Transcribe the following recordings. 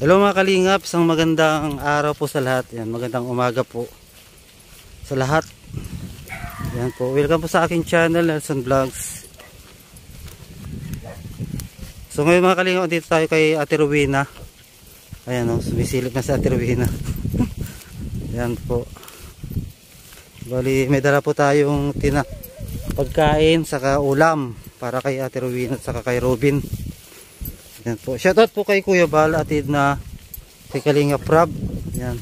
Hello mga kalingap, isang magandang araw po sa lahat. Yan, magandang umaga po sa lahat. Yan po, welcome po sa aking channel, Nelson Vlogs. So ngayon mga kalingap, dito tayo kay Ate Rowena. Ayan o, sumisilip na si Ate Rowena. Yan po. Bali, may dala po tayong pagkain, saka ulam para kay Ate Rowena at saka kay Robin. Yan po. Shoutout po kay Kuya Bal, Ate Edna, kay Kalingap Rab. Yan.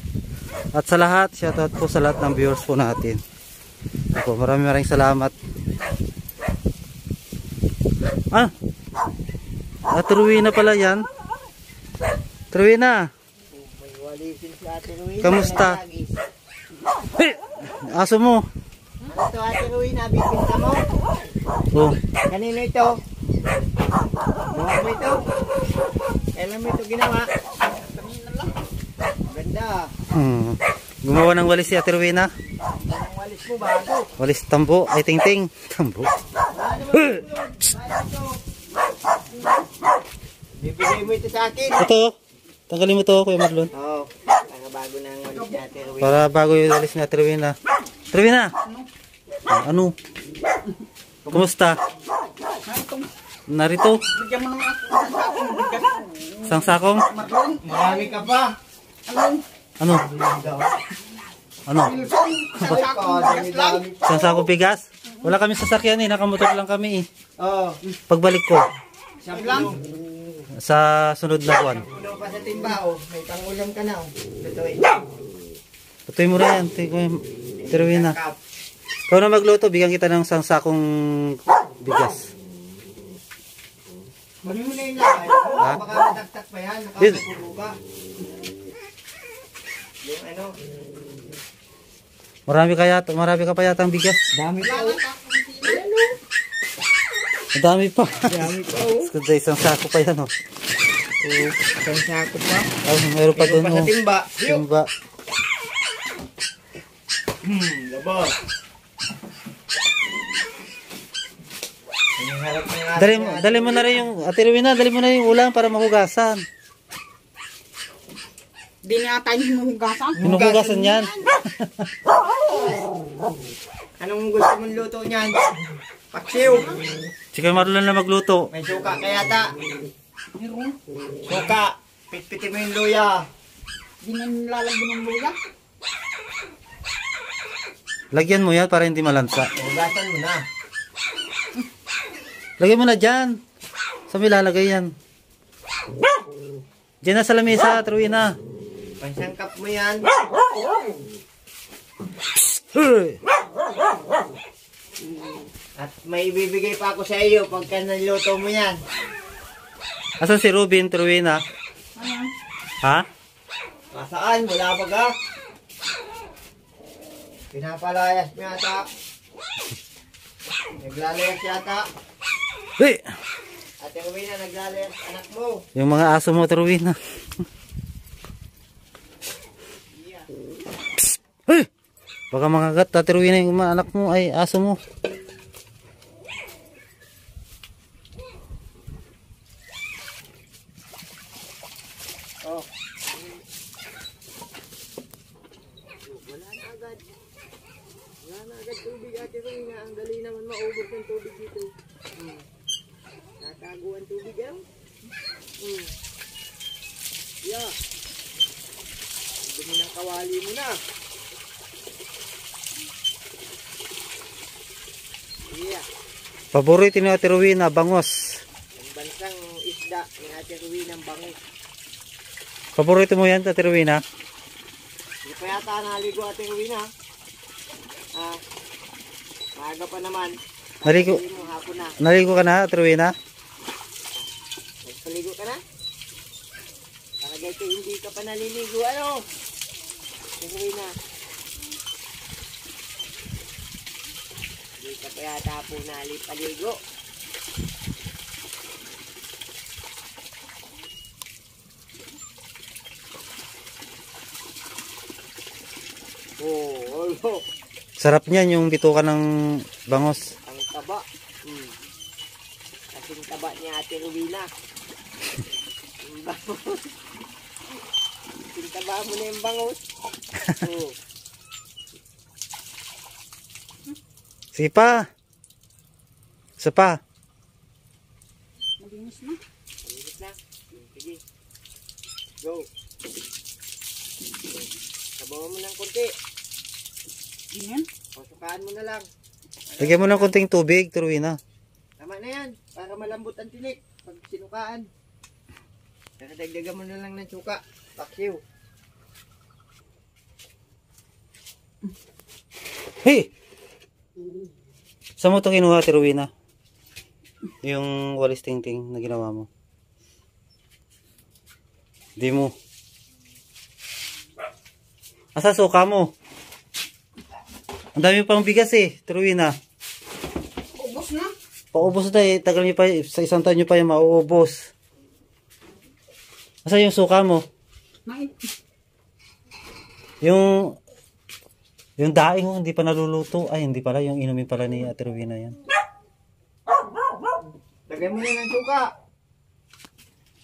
At sa lahat, shoutout po sa lahat ng viewers po natin. Opo, maraming salamat. Ah! Ate Rowena pala yan. Ate Rowena! Kamusta? Eh! Aso mo? Ito Ate Rowena, bibinta mo? Oh. Kanino ito? Buwan mo ito? Kailan mo ito ginawa? Ganda. Gumawa ng walis si Ate Rowena. Ang walis mo bago. Walis tambo. Ay ting-ting. Tambo. Bibigay mo ito sa akin. Ito. Tanggalin mo ito Kuya Marlon. Oo. Para bago ng walis ni Ate Rowena. Para bago yung walis ni Ate Rowena. Ate Rowena! Ano? Kumusta? Narito. Isang sakong? Marami ka pa. Ano? Ano? Isang sakong bigas? Wala kami sasakyan eh. Nakamotor lang kami eh. Pagbalik ko. Sa sunod na buwan. May pangulam ka na. Patuloy mo rin. Tiruin na. Ikaw na magluto. Bigyan kita ng isang sakong bigas. Marihulay na kayo. Baka nataktak pa yan. Nakakapuro ka. Yung ano. Marami ka pa yata ang bigas. Dami pa. Dami pa. Dami pa. Isang sako pa yan o. Isang sako pa. Mayroon pa doon o. Mayroon pa sa timba. Timba. Labas. Dali mo na rin yung Ate Rowena, dali mo na yung ulam para mahugasan. Hindi na tayo hinuhugasan. Hinuhugasan yan. Anong gusto mong luto niyan? Paksiw. Si Kuya Marlon na magluto. May suka kaya ta. Suka. Pitpitin mo yung luya. Hindi na nilalagyan ng luya. Lagyan mo yan para hindi malansa. Hugasan mo na. Lagay mo na dyan. Saan mo ilalagay yan? Dyan na sa lamesa, Truwin na. Pansangkap mo yan. At may ibibigay pa ako sa iyo pagka naloto mo yan. Asan si Ruben, Truwin na? Ha? Masaan? Wala pa ka? Pinapalayas mo yata. Naglalayas yata. Uy! Ate Rowena, naglalayas anak mo. Yung mga aso mo, Ate Rowena. Uy! Baka makagat, Ate Rowena, yung mga anak mo ay aso mo. Oh. Wala na agad tubig, Ate Rowena. Ang dali naman maubos ng tubig dito. Taguan tubig yan. Yeah. Dumi ng kawali mo na. Yeah. Paborito ni Ate Rowena, bangos. Ang bansang isda ni Ate Rowena, bangos. Paborito mo yan, Ate Rowena? Hindi pa yata naligo, Ate Rowena. Ah, maaga pa naman. Naligo, naligo ka na, Ate Rowena? Naligo ka na? Talaga ito, hindi ka pa naliligo. Ano? Tuloy na. Hindi ka pa yata po nalipaligo. Oh, oh. Sarap niyan yung bituka ng bangos. Ang taba. Kasing taba ni Ate Rowena. Ang bangos. Tabahan mo na yung bangus. Oh. Sipa. Sipa. Malinis na. Malinis na. Sige. Go. Tabahan mo ng konti. Ganyan? Pasukaan mo na lang. Lagyan mo ng konting tubig, turuin na. Tama na yan. Para malambot ang tinik. Pag sinukaan. Kaya dagdagan mo na lang ng tsuka. Paksiw. Hey! Saan mo ito kinuha, Tiruina? Yung walis ting-ting na ginawa mo. Di mo. Asa suka mo? Ang dami pang bigas eh, Tiruina. Paubos na? Paubos na eh. Tagal nyo pa, sa isang taon nyo pa yung mauubos. Asa yung suka mo? Yung daing mo, hindi pa naluluto. Ay, hindi pala. Yung inumin pala ni Ate Rowena yan. Lagay mo na ng suka.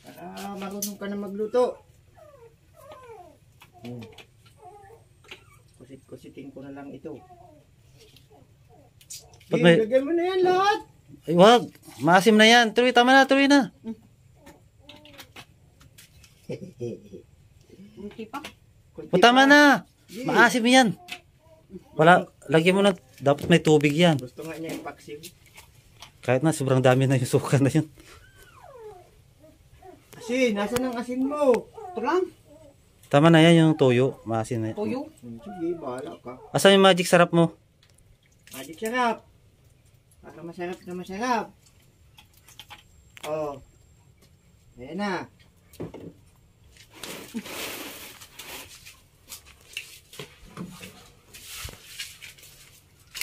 Para marunong ka na magluto. Kusit-kusitin ko na lang ito. May... Lagay mo na yan, Lot. Ay, wag. Maasim na yan. Tuloy, tama na, tuloy na. Tama na. Maasim yan. Wala, lagyan mo na. Dapat may tubig yan. Gusto nga niya ipaksiw. Kahit na, sobrang dami na yung suka na yun. Asin, nasan ang asin mo? Ito lang. Tama na yan yung toyo. Maasim na yan. Toyo? Sige, bahala ka. Asan yung magic sarap mo? Magic sarap. Para masarap na masarap. Oh. Ayan na.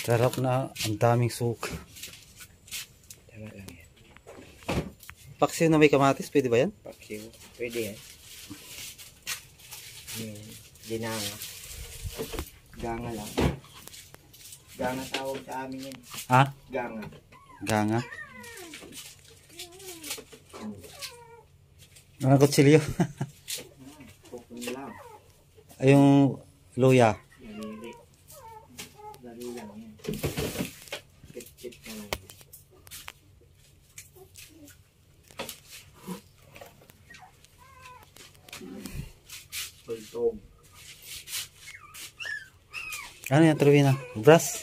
Sarap na, ang daming suka. Tama lang yan. Paksiw na may kamatis, pwede ba yan? Paksiw, pwede yan. Dinanga. Ganga lang. Ganga tawag sa amin yan. Ha? Ganga. Ganga? Ang kutsilyo. Yung luya. Ano yung tuloy na? Brass?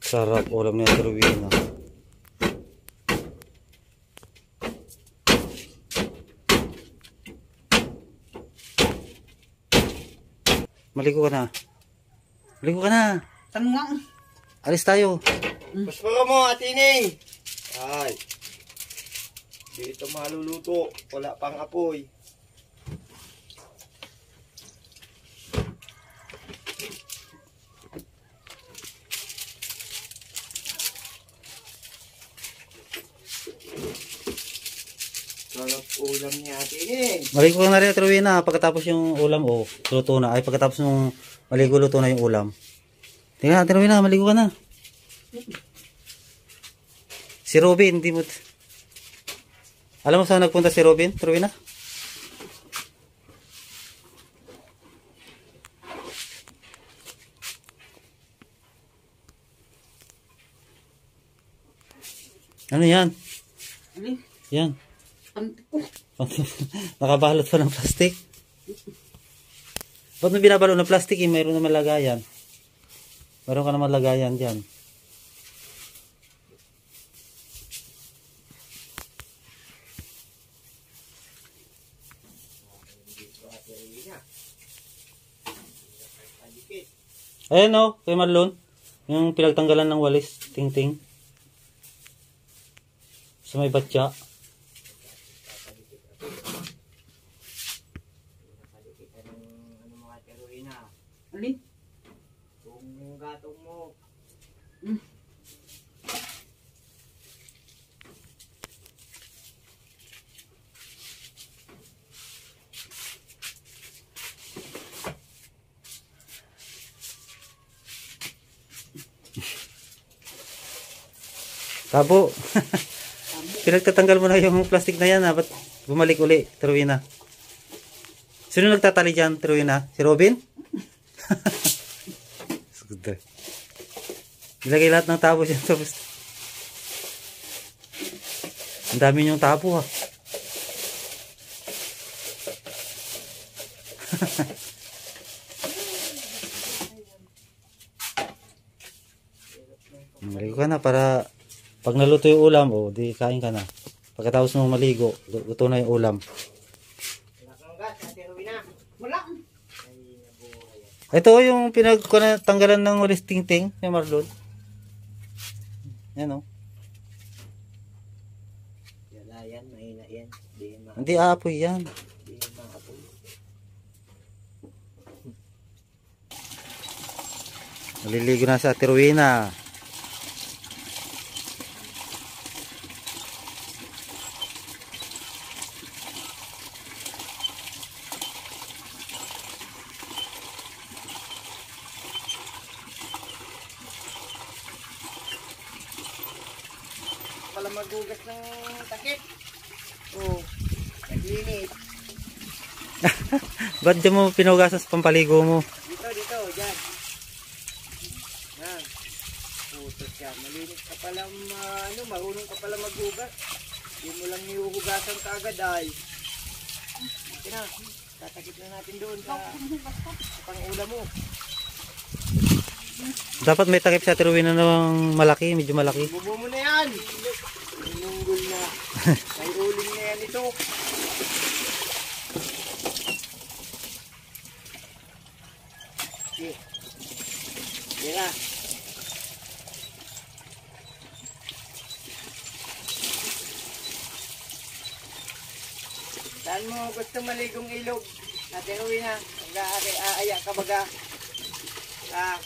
Sarap ulam niya turuin na. Maligo ka na. Maligo ka na. Tangang. Alis tayo. Paspara mo, Atining. Ay. Dito maluluto. Wala pang apoy. Ulam niya atin. Maligo na rin, Rowena, pagkatapos yung ulam o luto na. Ay, pagkatapos yung maligo, luto na yung ulam. Tingnan natin, Rowena, maligo ka na. Si Robin, hindi mo... Alam mo saan nagpunta si Robin, Rowena? Ano yan? Ano? Yan. Nakabalot pa ng plastic. Ba't mo binabalot ng plastic eh? Mayroon naman lagayan. Mayroon ka naman lagayan dyan. Ayan o, kay Marlon. Yung pinagtanggalan ng walis ting-ting sa may batya. Alin? Yung gatong mo. Sabo. Pinagtatanggal mo na yung plastic na yan ha. Ba't bumalik uli? Turuin na. Sino nagtatali dyan? Turuin na. Si Robin? Ilagay lahat ng tabo dyan. Tapos. Ang dami niyong tabo ha. Maligo ka na para pag naluto yung ulam, o di kain ka na. Pagkatapos mo maligo, luto na yung ulam. Ito yung pinagtanggalan ng ulis ting-ting ni Marlon. Yan o. Hindi aapoy yan. Maliligo na sa Ate Rowena. Pala magugas ng takip. Oh, naglinis. Ba't dyan mo pinugasan sa pampaligo mo? Dito, dyan. Yan. Putos yan. Malinis ka pala, marunong ka pala magugas. Hindi mo lang nihuhugasan ka agad ay. Ito na, tatakip na natin doon sa pang-ulam mo. Dapat may takip sa tiruin na namang malaki, medyo malaki. Bubo mo na yan! Inunggol na. May uling na yan ito. Okay. Yan na. Saan mo gusto maligong ilog? Ate Rowena, aaya ka baga. Ah.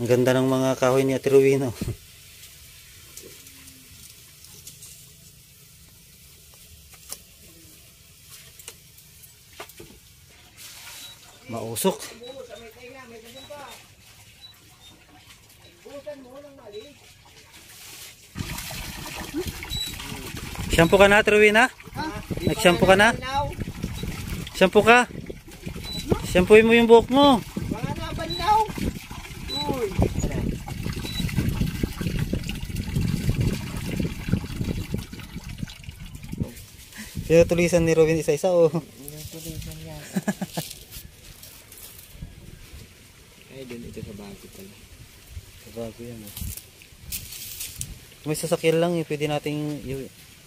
Ang ganda ng mga kahoy ni Ate Rowena. Mausok. Shampoo ka na, Ate Rowena? Nag-shampoo ka na? Shampoo ka? Shampooin mo yung buhok mo. Yung tulisan ni Robin isa-isa o? Yung tulisan yan. Ay, doon ito sa bago pala. Sa bago yan o. May sasakyan lang eh. Pwede nating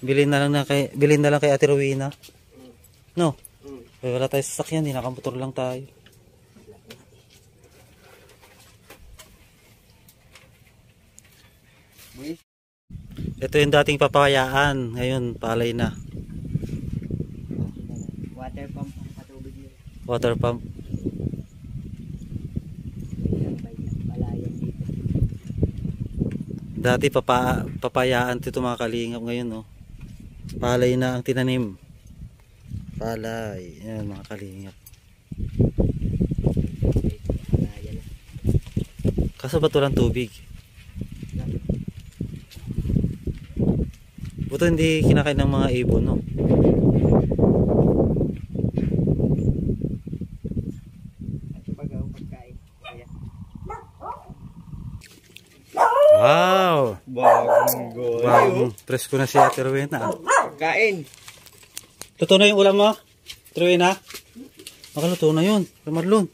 bilhin na lang kay Ate Rowena. No? Pero wala tayo sasakyan. Nakamotor lang tayo. Ito yung dating papayaan. Ngayon, palay na. Water pump ang patubig yun. Water pump. Dati papayaan ito mga kalingap, ngayon oh. Palay na ang tinanim. Palay. Ayan mga kalingap. Kaso ba't walang tubig? Buto hindi kinakain ng mga ibon no? Wow! Bagong presko na si Ate Rowena. Kain! Luto na yung ulam mo? Rowena? Makaluto na yun. Marlon.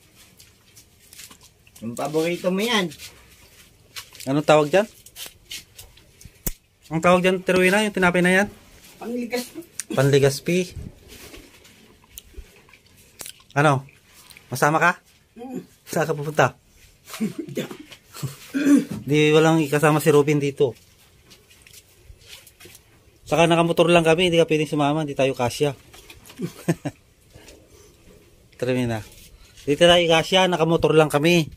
Yung paborito mo yan. Anong tawag dyan? Ang tawag dyan, Rowena, yung tinapay na yan? Panligaspi. Panligaspi. Ano? Masama ka? Saan ka pupunta? Hindi, walang ikasama si Robin dito. Saka nakamotor lang kami, hindi ka pwedeng sumama, hindi tayo kasya. Termina. Dito tayo kasya, nakamotor lang kami.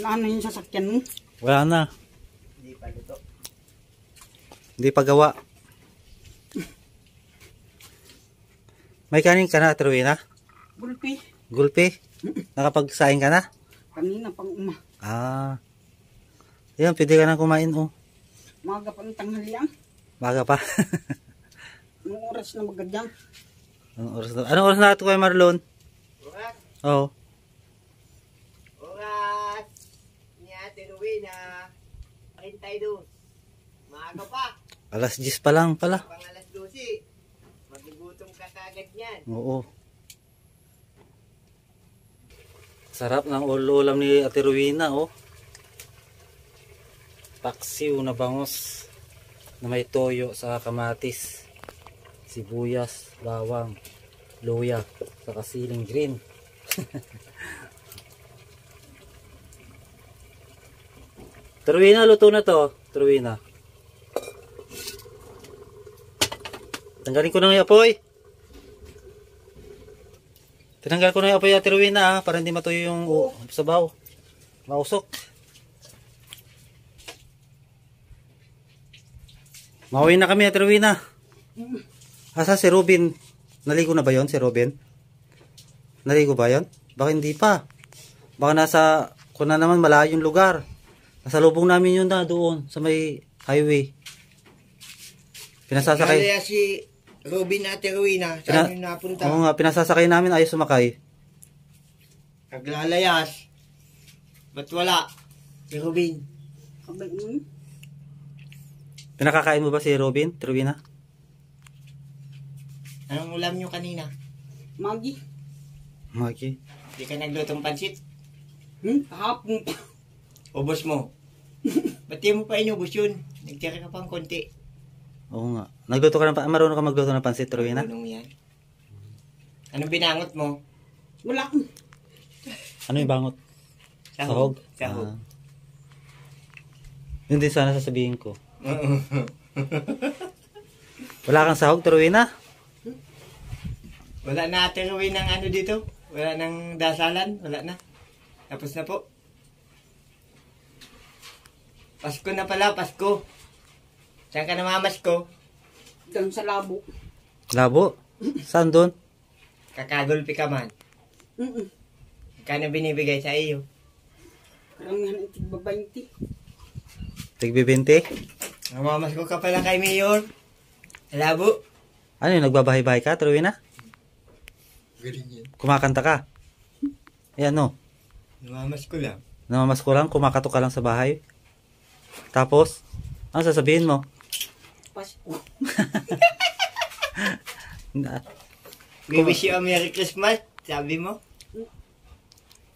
Ano yung sasakyan mo? Wala na. Hindi pa luto. Hindi pa gawa. May kanin ka na, Termina? Gulpi. Gulpi? Nakapagsaing ka na? Kanina pang uma. Ah. Ayan, pwede ka na kumain, oh. Maga pa ng tanghalian. Maga pa. Anong oras na magadyang? Anong oras na ito kay Marlon? Oras? Oo. Oras! Niya, tinuwi na. Pakintay doon. Maga pa. Alas 10 pa lang pala. Pang alas 12. Magugutom ka kagad niyan. Oo. Sarap ng ulam ni Ate Rowena, oh. Paksiw na bangos na may toyo sa kamatis, sibuyas, bawang, luya, saka siling green. Terwina, luto na to, Terwina. Tanggalin ko na yung apoy. Tinanggal ko na yung apoy, Terwina, para hindi matuyo yung sabaw. Mausok. Mauwi na kami, Terwina. Asa si Ruben? Naligo na ba yon si Ruben? Naligo ba yon? Baka hindi pa. Baka nasa, kung na naman malayong lugar. Nasa lubong namin yun na doon, sa may highway. Pinasasakay. Kaya si Ruben na Terwina, saan yung napunta? Oo nga, pinasasakay namin, ayaw sumakay. Naglalayas. Ba't wala? Si Ruben. Kabay mo? Pinakakain mo ba si Robin, Terwina? Anong ulam nyo kanina? Maggi. Maggi? Hindi ka naglutong pansit? Hmm? Kahapon pa. Ubos mo. Ba't di mo pa inubos yun? Nagtira ka pang konti. Oo nga. Nagluto ka ng pansit? Marunong ka magluto ng pansit, Terwina? Marunong yan. Anong binangot mo? Wala. Ano yung bangot? Sahog. Sahog. Ah. Yun din sana sasabihin ko. Wala kang sahog, Terwina? Wala na, Terwina, ng ano dito. Wala nang dasalan, wala na. Tapos na po. Pasko na pala, Pasko. Saan ka namamasko? Doon sa labo. Labo? Saan doon? Kakagulpi ka man. Kano binibigay sa iyo? Karamihan ay tigbabainti. Tigbibinti? Namamasko ka pala kay Mayor. Labo. Ano yung nagbabahay-bahay ka, Terwina? Galing yan. Kumakanta ka? Ayan, no? Namamasko lang. Namamasko lang? Kumakato ka lang sa bahay? Tapos? Ano sasabihin mo? Pasko. We wish you a Merry Christmas, sabi mo?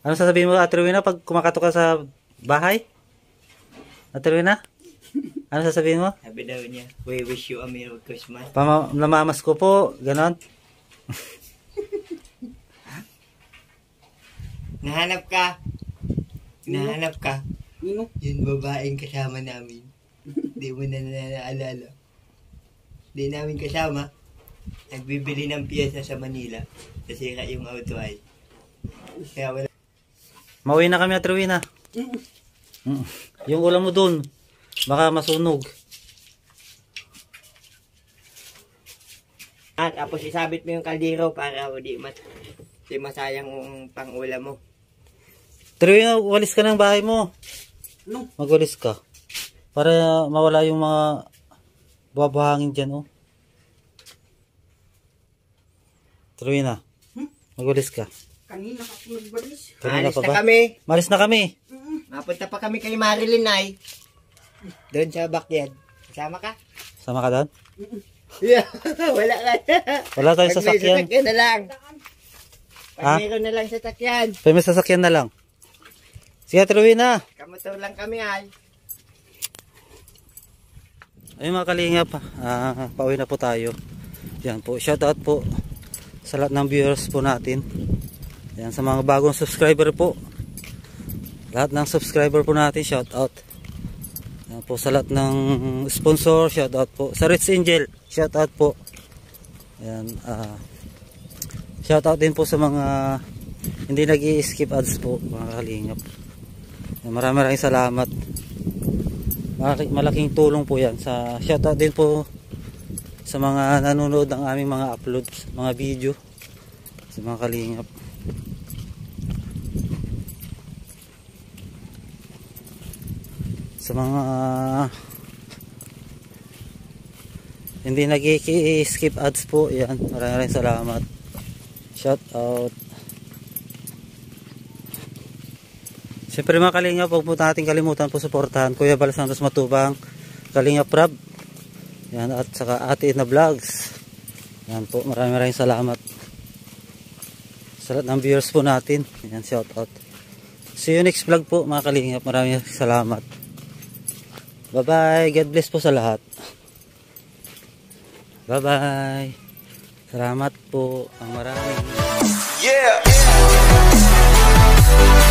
Ano sasabihin mo, Terwina, pag kumakato ka sa bahay? Terwina? Ano sasabihin mo? Sabi daw niya, we wish you a Merry Christmas. Namamas ko po, ganon. Nahanap ka. Nahanap ka. Nino? Yung babaeng kasama namin. Hindi mo na naalala. Hindi namin kasama. Nagbibili ng piyesa sa Manila. Nasira yung auto ay. Kaya wala. Mauwi na kami, Terwina. Yung ulam mo dun. Baka masunog. At tapos isabit mo yung kaldero para di masayang pang-ulam mo. Terwina, walis ka ng bahay mo. No. Magwalis ka. Para mawala yung mga buwabahangin dyan, oh. Terwina, magwalis ka. Kanina ako magwalis. Malis na kami. Malis na kami. Mapunta pa kami kay Marilyn, ay. Doon sa backyard. Sama ka? Sama ka doon? Yeah, wala ka na. Wala tayong sasakyan. Pag may sasakyan na lang. Pag mayroon na lang sasakyan. Pag may sasakyan na lang. Sige, Terwina. Kamotor lang kami, ay. Ayun mga kalingap, pauwi na po tayo. Yan po, shout out po sa lahat ng viewers po natin. Yan, sa mga bagong subscriber po. Lahat ng subscriber po natin, shout out. po sa lahat ng sponsor, shoutout po. Sir Rex Angel, shoutout po. Ayan, shoutout din po sa mga hindi nag-i-skip ads po, mga kalingap. Maraming salamat. Malaking tulong po yan. Sa shoutout din po sa mga nanonood ng aming mga uploads, mga video, sa mga kalingap. Sa mga hindi nag-i-skip ads po, yan, maraming salamat. Shoutout. Siyempre mga kalingap, huwag po natin kalimutan po suportahan Kuya Val Santos Matubang, Kalingap Rab, yan, at saka Ate Edna Vlogs. Yan po, maraming salamat sa lahat ng viewers po natin. Yan, shout out. Si Unix vlog po mga kalingap, maraming salamat. Bye bye, God bless po sa lahat. Bye bye. Salamat po ang maraming. Yeah.